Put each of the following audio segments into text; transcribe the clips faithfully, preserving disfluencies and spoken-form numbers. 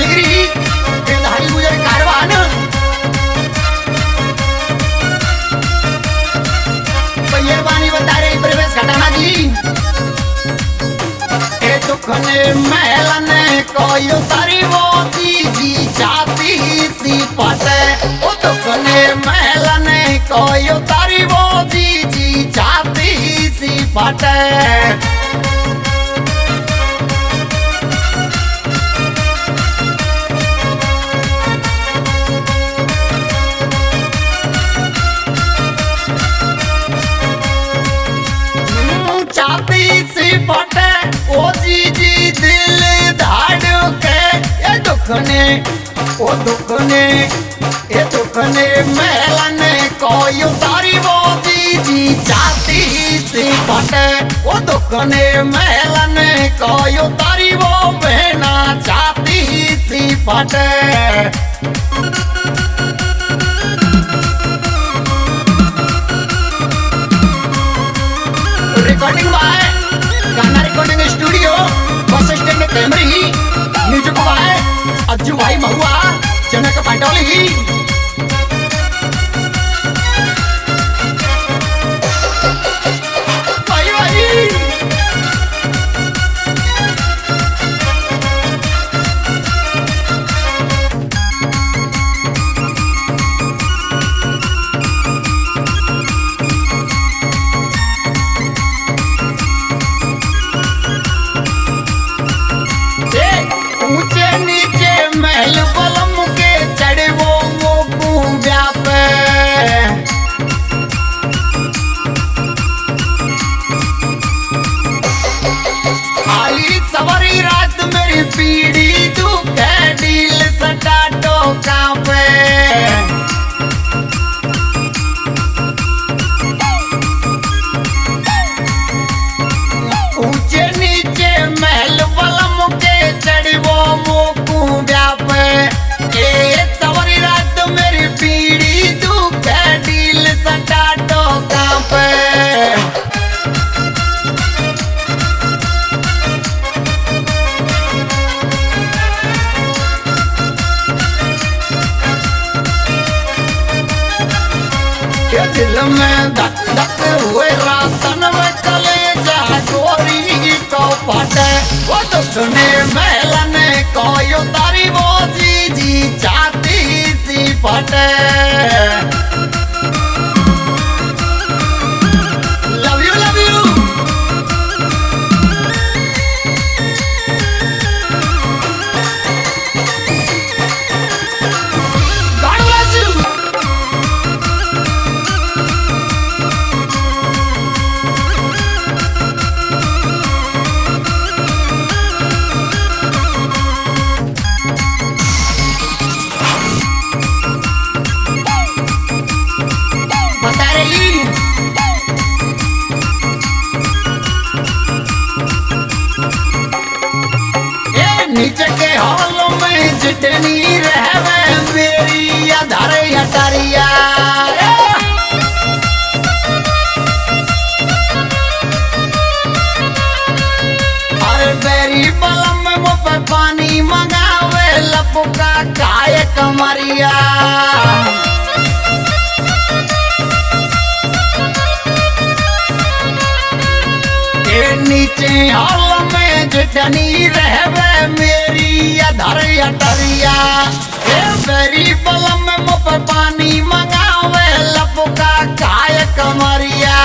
जिगरी गिरधारी गुजर कारवान पैर पानी बता रही प्रवेश घटना की दुख ने महल ने कोई उतारी मोती जी जाती सी पटे ओ दुख ने महल ने कोई उतारी मोती जी जाती सी पटे ओ दुख ने ये दुख ने मेला ने कोई उतारी मोती जी जाती सी पटे ओ दुख ने मेला ने कोई उतारी वो बहना जाती सी पटे रिकॉर्डिंग बाय गाना रिकॉर्डिंग स्टूडियो बस स्टैंड कैमरी म्यूजिक बाय अज्जू भाई महुआ जनक पाटोली भाई भाई दिल में धक धक हुए रातन में कलेजा गोरी को फटे वो दुख ने महल ने कोई उतारी मोती जी जाती सी फटे लव यू लव यू पानी मंगावे लपुका काय कमरिया नीचे हॉल में जटनी रहवे मेरी अधर अटरिया मेरी बलम में मुफ पानी मंगावे लपुका काय कमरिया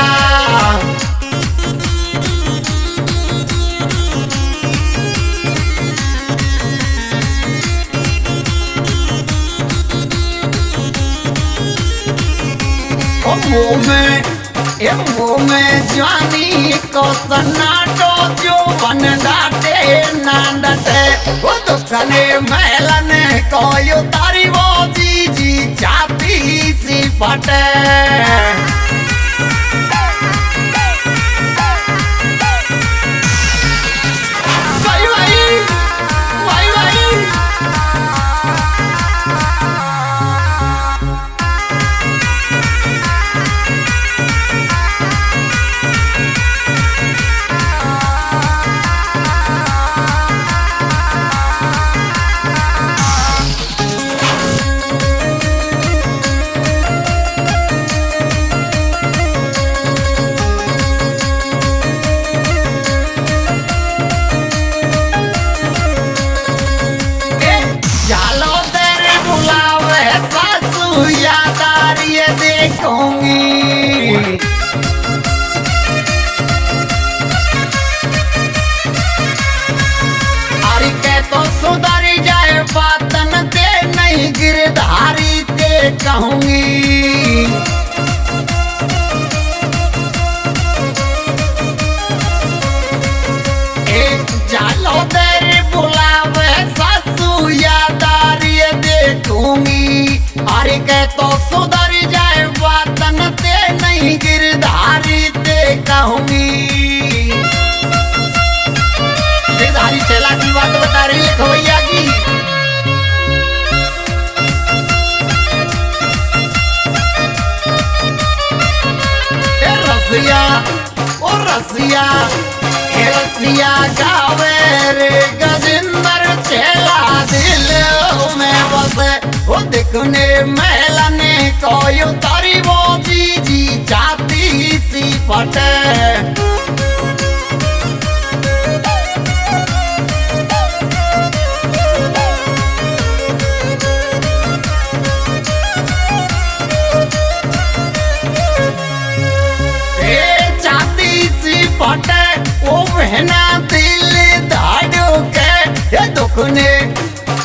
में एमो में जानी को सन्नाटो जो बन डाटे ना डटे वो दुख ने महल ने कोई उतारी मोती जी जाती सी पटे होंगी। अरे कह तो सुधर जाए वातन ते नहीं गिरधारी ते कहूंगी। गिरधारी चेला की बात बता रही है खवैया की। रसिया ओ रसिया हे रसिया गावे रे गजेंद्र चेला दिल में बसे। वो दिखने मेलने को यू तारी वो जीजी जाती सी फटे। ओ बहना दिल धाड़ो के ये दुखने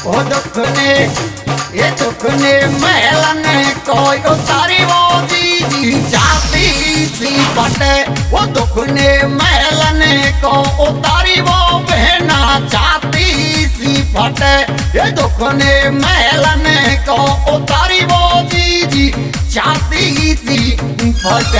ओ दुखने ये दुखने महलने कोई उतारी वो दीदी जाती सी बटे। वो दुखने महलने को उतारी वो बहना जाती सी बटे। ये दुखने महलने को उतारी वो दीदी जाती सी बटे।